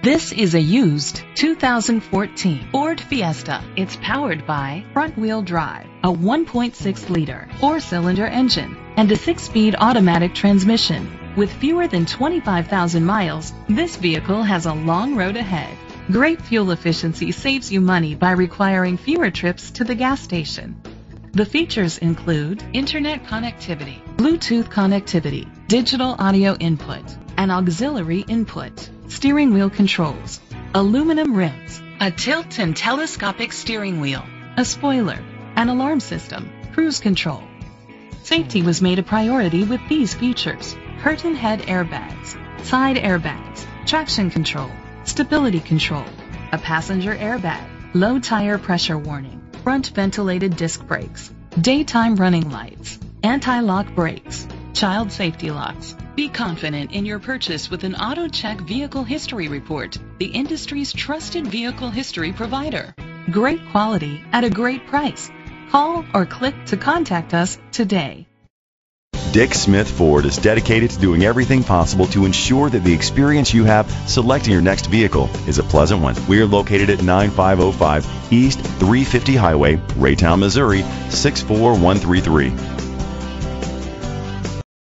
This is a used 2014 Ford Fiesta. It's powered by front-wheel drive, a 1.6-liter four-cylinder engine, and a 6-speed automatic transmission. With fewer than 25,000 miles, this vehicle has a long road ahead. Great fuel efficiency saves you money by requiring fewer trips to the gas station. The features include internet connectivity, Bluetooth connectivity, digital audio input, and auxiliary input, steering wheel controls, aluminum rims, a tilt and telescopic steering wheel, a spoiler, an alarm system, cruise control. Safety was made a priority with these features: curtain head airbags, side airbags, traction control, stability control, a passenger airbag, low tire pressure warning, front ventilated disc brakes, daytime running lights, anti-lock brakes, child safety locks. Be confident in your purchase with an AutoCheck Vehicle History Report, the industry's trusted vehicle history provider. Great quality at a great price. Call or click to contact us today. Dick Smith Ford is dedicated to doing everything possible to ensure that the experience you have selecting your next vehicle is a pleasant one. We are located at 9505 East 350 Highway, Raytown, Missouri 64133.